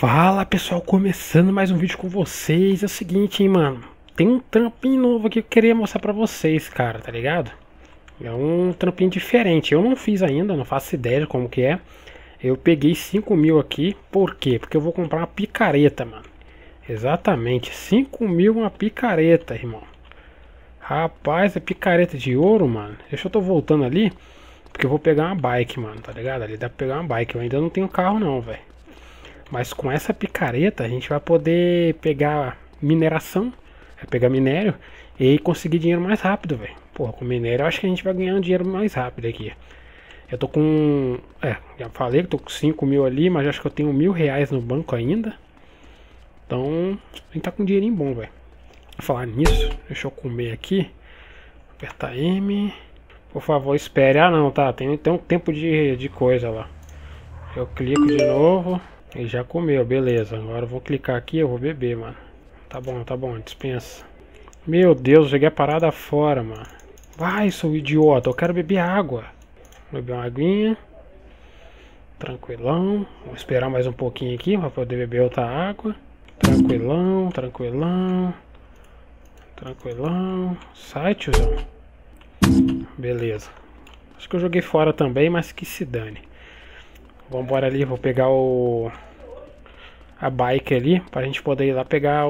Fala pessoal, começando mais um vídeo com vocês. É o seguinte, hein, mano, tem um trampinho novo aqui que eu queria mostrar pra vocês, cara, tá ligado? É um trampinho diferente, eu não fiz ainda, não faço ideia de como que é. Eu peguei 5.000 aqui, por quê? Porque eu vou comprar uma picareta, mano. Exatamente, 5.000 uma picareta, irmão. Rapaz, é picareta de ouro, mano. Deixa eu tô voltando ali, porque eu vou pegar uma bike, mano, tá ligado? Ali dá pra pegar uma bike, eu ainda não tenho carro não, velho. Mas com essa picareta a gente vai poder pegar mineração, vai pegar minério e conseguir dinheiro mais rápido, velho. Porra, com minério eu acho que a gente vai ganhar um dinheiro mais rápido aqui. Eu tô com... já falei que tô com 5.000 ali, mas acho que eu tenho R$1.000 no banco ainda. Então, a gente tá com um dinheirinho bom, velho. Falar nisso, deixa eu comer aqui. Apertar M. Por favor, espere. Ah, não, tá. Tem um tempo de coisa lá. Eu clico de novo. Ele já comeu, beleza. Agora eu vou clicar aqui, eu vou beber, mano. Tá bom, dispensa. Meu Deus, eu joguei a parada fora, mano. Vai, sou idiota, eu quero beber água. Vou beber uma aguinha. Tranquilão. Vou esperar mais um pouquinho aqui pra poder beber outra água. Tranquilão, tranquilão. Tranquilão. Sai, tiozão. Beleza. Acho que eu joguei fora também, mas que se dane. Vambora ali, vou pegar a bike ali, pra gente poder ir lá pegar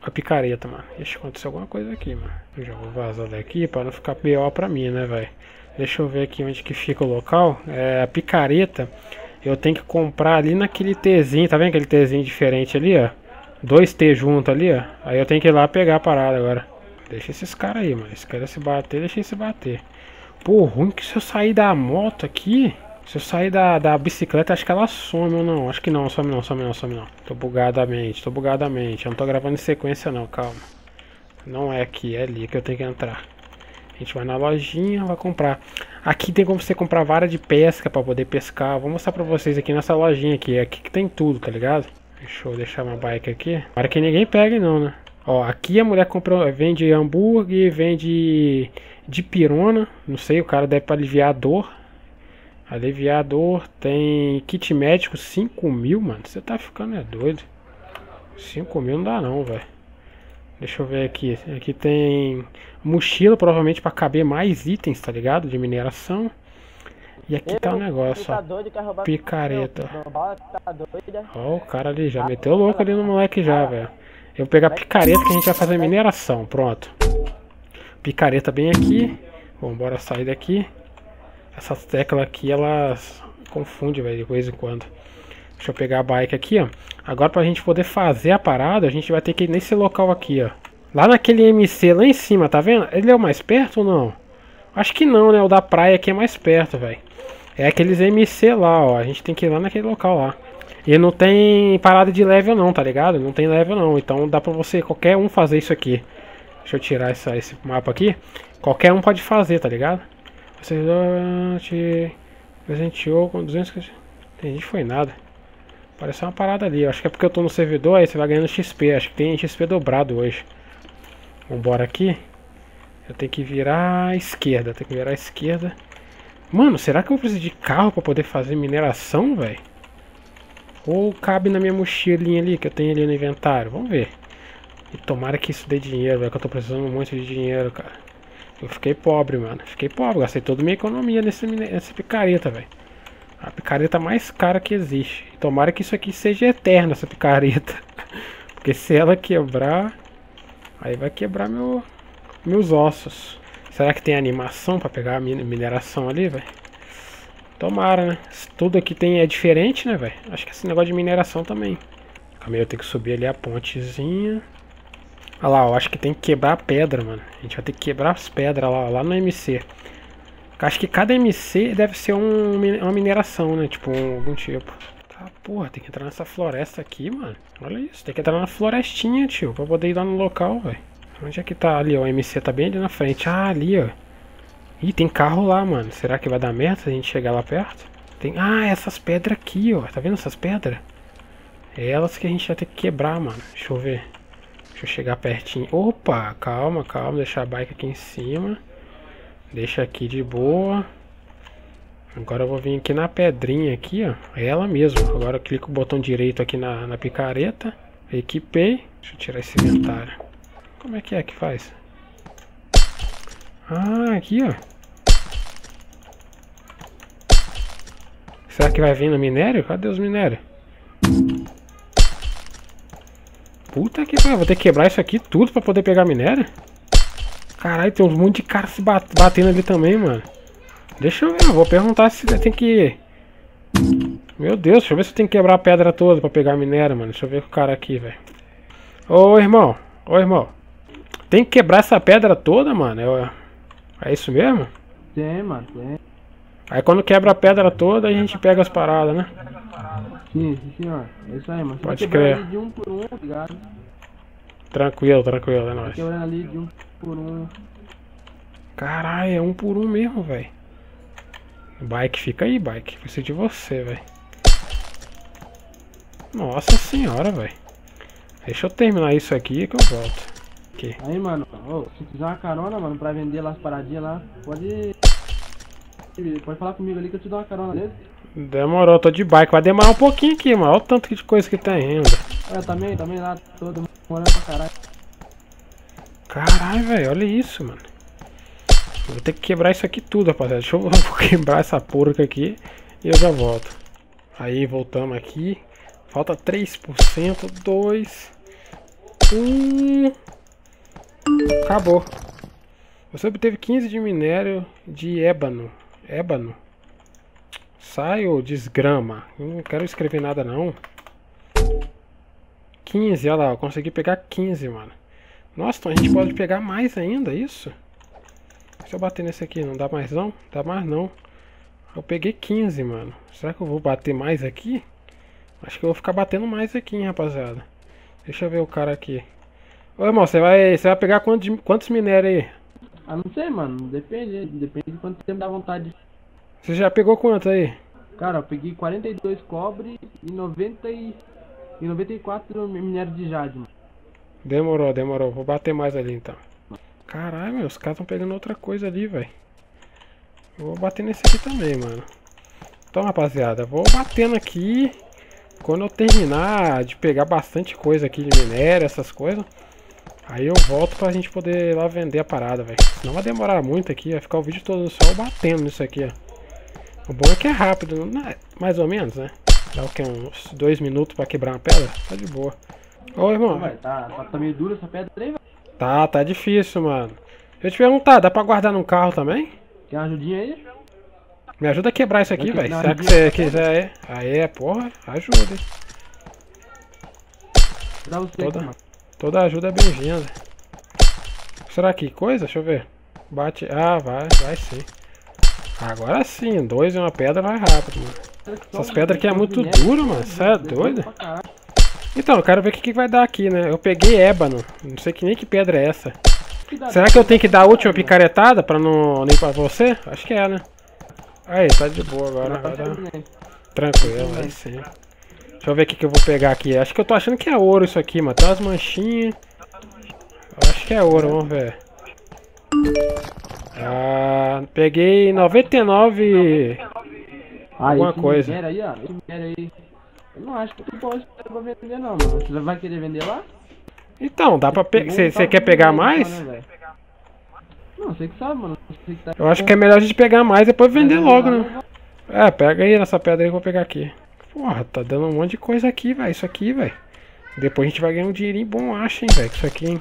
a picareta, mano. Deixa acontecer alguma coisa aqui, mano. Eu já vou vazar daqui pra não ficar pior pra mim, né, velho. Deixa eu ver aqui onde que fica o local. É, a picareta eu tenho que comprar ali naquele Tzinho, tá vendo aquele Tzinho diferente ali, ó? 2 T junto ali, ó. Aí eu tenho que ir lá pegar a parada agora. Deixa esses caras aí, mano. Se querem se bater, deixa eles se bater. Pô, ruim que se eu sair da moto aqui... Se eu sair da bicicleta, acho que ela some ou não. Acho que não, some não. Tô bugadamente. Eu não tô gravando em sequência não, calma. Não é aqui, é ali que eu tenho que entrar. A gente vai na lojinha, vai comprar. Aqui tem como você comprar vara de pesca pra poder pescar. Vou mostrar pra vocês aqui nessa lojinha aqui. É aqui que tem tudo, tá ligado? Deixa eu deixar minha bike aqui. Para que ninguém pegue não, né? Ó, aqui a mulher comprou, vende hambúrguer, vende de pirona. Não sei, o cara deve pra aliviar a dor. Aliviador, tem kit médico 5.000, mano. Você tá ficando é doido. 5.000 não dá não, velho. Deixa eu ver aqui. Aqui tem mochila, provavelmente pra caber mais itens, tá ligado? De mineração. E aqui tá um negócio, ó. Picareta. Ó, o cara ali já meteu louco ali no moleque já, velho. Eu vou pegar picareta que a gente vai fazer mineração. Pronto. Picareta bem aqui. Vambora sair daqui. Essas teclas aqui, elas confundem, velho, de vez em quando. Deixa eu pegar a bike aqui, ó. Agora pra gente poder fazer a parada, a gente vai ter que ir nesse local aqui, ó. Lá naquele MC, lá em cima, tá vendo? Ele é o mais perto ou não? Acho que não, né? O da praia aqui é mais perto, velho. É aqueles MC lá, ó. A gente tem que ir lá naquele local lá. E não tem parada de level não, tá ligado? Não tem level não, então dá pra você, qualquer um fazer isso aqui. Deixa eu tirar esse mapa aqui. Qualquer um pode fazer, tá ligado? Você te presenteou com 200... Entendi, foi nada. Pareceu uma parada ali. Acho que é porque eu tô no servidor, aí você vai ganhando XP. Acho que tem XP dobrado hoje. Vambora aqui. Eu tenho que virar à esquerda. Mano, será que eu preciso de carro pra poder fazer mineração, velho? Ou cabe na minha mochilinha ali, que eu tenho ali no inventário? Vamos ver. E tomara que isso dê dinheiro, velho, que eu tô precisando muito de dinheiro, cara. Eu fiquei pobre, mano. Gastei toda a minha economia nessa picareta, velho. A picareta mais cara que existe. E tomara que isso aqui seja eterno, essa picareta. Porque se ela quebrar... Aí vai quebrar meus ossos. Será que tem animação pra pegar a mineração ali, velho? Tomara, né? Tudo aqui tem é diferente, né, velho? Acho que esse negócio de mineração também. Calma aí, eu tenho que subir ali a pontezinha... Olha lá, eu acho que tem que quebrar a pedra, mano. A gente vai ter que quebrar as pedras lá no MC. Acho que cada MC deve ser uma mineração, né? Tipo, algum tipo. Tá, porra, tem que entrar nessa floresta aqui, mano. Olha isso, tem que entrar na florestinha, tio. Pra poder ir lá no local, velho. Onde é que tá ali, ó? O MC tá bem ali na frente. Ah, ali, ó. Ih, tem carro lá, mano. Será que vai dar merda se a gente chegar lá perto? Tem... Ah, essas pedras aqui, ó. Tá vendo essas pedras? É elas que a gente vai ter que quebrar, mano. Deixa eu ver. Deixa eu chegar pertinho. Opa, calma, calma. Deixar a bike aqui em cima. Deixa aqui de boa. Agora eu vou vir aqui na pedrinha aqui, ó, é ela mesmo. Agora eu clico o botão direito aqui na picareta, equipei. Deixa eu tirar esse inventário. Como é que faz? Ah, aqui, ó. Será que vai vir no minério? Cadê os minérios? Puta que pariu, vou ter que quebrar isso aqui tudo pra poder pegar minério? Caralho, tem um monte de cara se batendo ali também, mano. Deixa eu ver, eu vou perguntar se tem que... Meu Deus, deixa eu ver se eu tenho que quebrar a pedra toda pra pegar minério, mano. Deixa eu ver com o cara aqui, velho. Ô, irmão. Tem que quebrar essa pedra toda, mano? É isso mesmo? Tem, mano, tem. Aí quando quebra a pedra toda, a gente pega as paradas, né? Sim, senhor. É isso aí, mano. Pode crer. De um por um, ligado? Tranquilo, tranquilo, é nóis. Quebrando ali de um por um. Caralho, é um por um mesmo, velho. Bike, fica aí, bike. Preciso de você, velho. Nossa senhora, velho. Deixa eu terminar isso aqui que eu volto. Aqui. Aí, mano, oh, se quiser uma carona, mano, pra vender lá as paradinhas lá, pode falar comigo ali que eu te dou uma carona, beleza? Demorou, eu tô de bike. Vai demorar um pouquinho aqui, mano. Olha o tanto de coisa que tem ainda. É, também lá, todo mundo morando pra caralho. Caralho, velho, olha isso, mano. Vou ter que quebrar isso aqui tudo, rapaziada. Deixa eu quebrar essa porca aqui e eu já volto. Aí, voltamos aqui. Falta 3%, 2, 1... Acabou. Você obteve 15 de minério de ébano. Ébano? Sai ou desgrama? Eu não quero escrever nada, não. 15, olha lá. Eu consegui pegar 15, mano. Nossa, então a gente pode pegar mais ainda, isso? Se eu bater nesse aqui, não dá mais não? Dá mais não. Eu peguei 15, mano. Será que eu vou bater mais aqui? Acho que eu vou ficar batendo mais aqui, hein, rapaziada. Deixa eu ver o cara aqui. Ô, irmão, você vai pegar quantos minérios aí? Ah, não sei, mano. Depende de quanto tempo dá vontade. Você já pegou quanto aí? Cara, eu peguei 42 cobre e 94 minérios de jade, mano. Demorou. Vou bater mais ali, então. Caralho, meu, os caras estão pegando outra coisa ali, velho. Eu vou bater nesse aqui também, mano. Então, rapaziada, vou batendo aqui. Quando eu terminar de pegar bastante coisa aqui de minério, essas coisas, aí eu volto pra gente poder ir lá vender a parada, velho. Senão vai demorar muito aqui, vai ficar o vídeo todo só batendo nisso aqui, ó. O bom é que é rápido, né? Mais ou menos, né? Dá o que? Uns 2 minutos pra quebrar uma pedra? Tá de boa. Ô, irmão. Tá meio dura essa pedra aí, velho. Tá difícil, mano. Deixa eu te perguntar, dá pra guardar num carro também? Quer uma ajudinha aí? Me ajuda a quebrar isso aqui, velho. Será que você quiser aí? Aí, porra, ajuda, hein. Dá você, toda ajuda é bem-vinda. Será que coisa? Deixa eu ver. Bate. Ah, vai sim. Agora sim, 2 e uma pedra vai rápido, mano. Essas pedras aqui é muito duro, mano. Você é doido? Então, eu quero ver o que vai dar aqui, né? Eu peguei ébano. Não sei que nem que pedra é essa. Será que eu tenho que dar a últimppicaretada pra não limpar você? Acho que é, né? Aí, tá de boa agora. Vai dar... Tranquilo, vai sim. Deixa eu ver o que eu vou pegar aqui. Acho que eu tô achando que é ouro isso aqui, mano. Tem umas manchinhas. Eu acho que é ouro, vamos ver. Ah, peguei 99... Alguma coisa. Eu não acho que tu pode vender não, mano. Você vai querer vender lá? Então, dá pra pegar. Você quer pegar mais? Não, você que sabe, mano. Eu acho que é melhor a gente pegar mais e depois vender logo, né? É, pega aí nessa pedra aí que eu vou pegar aqui. Porra, tá dando um monte de coisa aqui, velho. Isso aqui, velho. Depois a gente vai ganhar um dinheirinho bom, acho, hein, velho. Isso aqui, hein.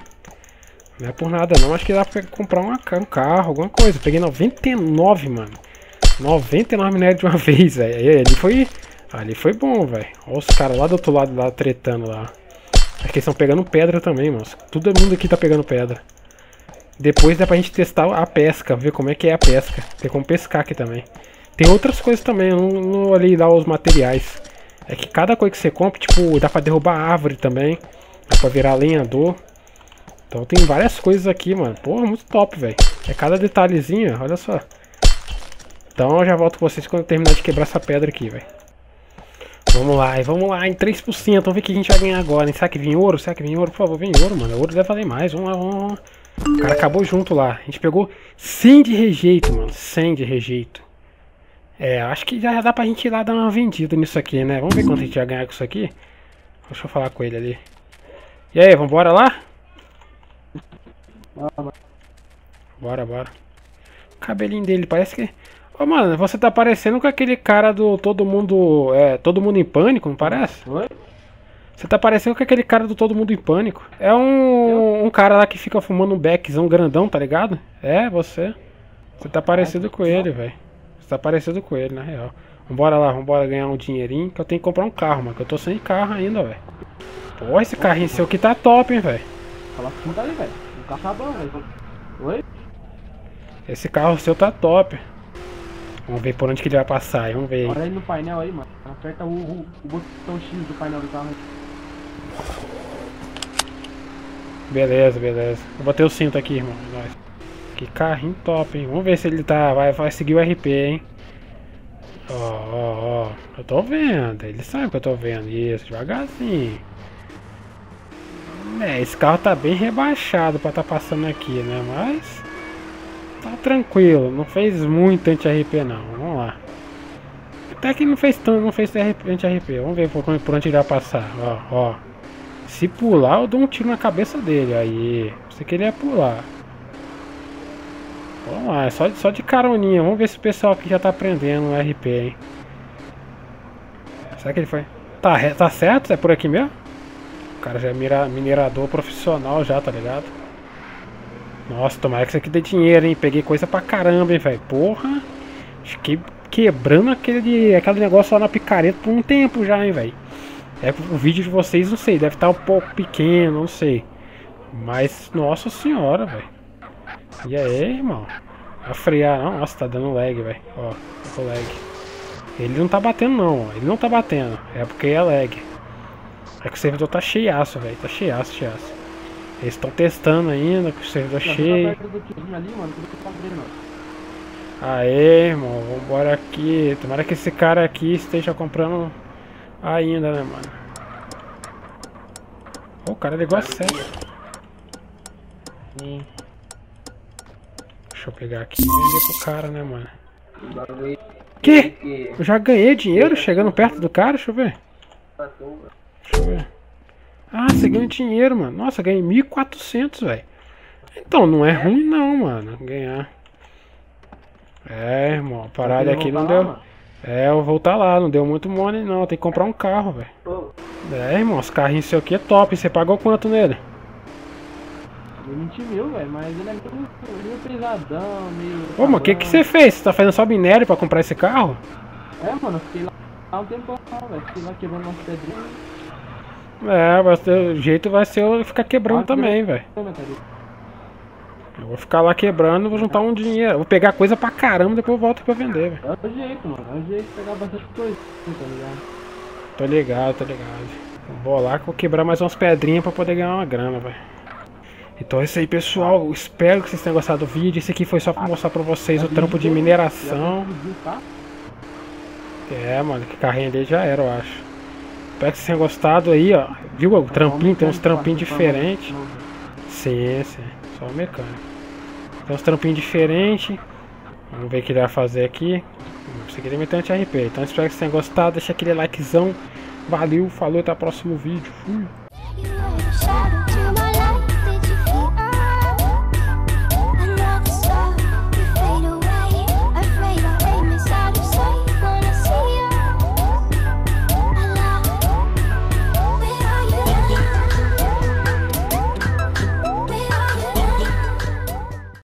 Não é por nada não. Acho que dá pra comprar um carro, alguma coisa. Eu peguei 99, mano. 99 minérios de uma vez, velho. Aí ele foi... Ali foi bom, velho. Olha os caras lá do outro lado, lá, tretando lá. Acho que eles estão pegando pedra também, mano. Todo mundo aqui tá pegando pedra. Depois dá pra gente testar a pesca, ver como é que é a pesca. Tem como pescar aqui também. Tem outras coisas também, eu não olhei lá os materiais. É que cada coisa que você compra, tipo, dá pra derrubar árvore também. Dá pra virar lenhador. Então tem várias coisas aqui, mano. Porra, muito top, velho. É cada detalhezinho, olha só. Então eu já volto com vocês quando eu terminar de quebrar essa pedra aqui, velho. Vamos lá, em 3%, vamos ver o que a gente vai ganhar agora, hein? Será que vem ouro? Por favor, vem ouro, mano, ouro deve valer mais, vamos lá. O cara acabou junto lá, a gente pegou 100 de rejeito, mano, 100 de rejeito. É, acho que já dá pra gente ir lá dar uma vendida nisso aqui, né? Vamos ver quanto a gente vai ganhar com isso aqui. Deixa eu falar com ele ali. E aí, vambora lá? Bora, bora. O cabelinho dele parece que... Ô, mano, você tá parecendo com aquele cara do Todo Mundo em Pânico, não parece? Oi? Você tá parecendo com aquele cara do Todo Mundo em Pânico. É um cara lá que fica fumando um beckzão grandão, tá ligado? É, você. Você tá parecido com ele, velho. Você tá parecido com ele, na real. Vambora lá, vambora ganhar um dinheirinho, que eu tenho que comprar um carro, mano, que eu tô sem carro ainda, velho. Pô, esse carrinho seu aqui tá top, hein, velho. Fala tudo ali, velho. O carro tá bom, velho. Oi? Esse carro seu tá top. Vamos ver por onde que ele vai passar aí, vamos ver. Olha aí no painel aí, mano. Aperta o botão X do painel do carro. Beleza, beleza. Eu botei o cinto aqui, irmão. Nossa. Que carrinho top, hein. Vamos ver se ele tá... Vai seguir o RP, hein. Ó, ó, ó. Eu tô vendo. Ele sabe que eu tô vendo. Isso, devagarzinho. É, esse carro tá bem rebaixado pra tá passando aqui, né. Mas... tá tranquilo, não fez muito anti-RP não, vamos lá. Até que não fez tanto, não fez anti-RP, vamos ver por onde ele vai passar, ó, ó. Se pular eu dou um tiro na cabeça dele, aí, você queria pular. Vamos lá, é só de caroninha, vamos ver se o pessoal aqui já tá aprendendo o RP, hein. Será que ele foi? Tá certo? É por aqui mesmo? O cara já é minerador profissional já, tá ligado? Nossa, tomara que isso aqui dê dinheiro, hein? Peguei coisa pra caramba, hein, velho? Porra! Fiquei quebrando aquele negócio lá na picareta por um tempo já, hein, velho? É, o vídeo de vocês, não sei, deve estar um pouco pequeno, não sei. Mas, nossa senhora, velho. E aí, irmão? Vai frear, não? Nossa, tá dando lag, velho. Ó, tô lag. Ele não tá batendo, não. Ele não tá batendo. É porque é lag. É que o servidor tá cheiaço, velho. Tá cheiaço, cheiaço. Eles estão testando ainda, com o servidor cheio. Aê, irmão, vambora aqui. Tomara que esse cara aqui esteja comprando ainda, né, mano? O cara ligou a sério. Deixa eu pegar aqui e vender pro cara, né, mano? Que? Eu já ganhei dinheiro chegando perto do cara? Deixa eu ver. Deixa eu ver. Ah, você ganha dinheiro, mano. Nossa, ganhei 1.400, velho. Então, não é ruim não, mano. Ganhar. É, irmão. A parada aqui não deu... Lá, é, eu vou voltar lá. Não deu muito money, não. Tem que comprar um carro, velho. É, irmão. Os carrinhos seu aqui é top. Você pagou quanto nele? 20 mil, velho. Mas ele é meio pesadão, meio... Ô, mano, o que você fez? Você tá fazendo só minério pra comprar esse carro? É, mano. Eu fiquei lá um tempo, velho. Fiquei lá quebrando umas pedrinhas. É, mas o jeito vai ser eu ficar quebrando também, velho. Eu vou ficar lá quebrando, vou juntar um dinheiro. Vou pegar coisa pra caramba, depois eu volto pra vender, velho. É o jeito, mano. É o jeito de pegar bastante coisa, tá ligado? Tô ligado, tô ligado. Vou lá que eu vou quebrar mais umas pedrinhas pra poder ganhar uma grana, velho. Então é isso aí, pessoal. Espero que vocês tenham gostado do vídeo. Esse aqui foi só pra mostrar pra vocês o trampo de mineração. É, mano, que carrinho dele já era, eu acho. Espero que vocês tenham gostado aí, ó. Viu o trampinho? Tem uns trampinhos diferentes. Sim, sim. Só o mecânico. Tem uns trampinhos diferentes. Vamos ver o que ele vai fazer aqui. Você queria meter um anti-RP. Então espero que vocês tenham gostado. Deixa aquele likezão. Valeu, falou, até o próximo vídeo. Fui.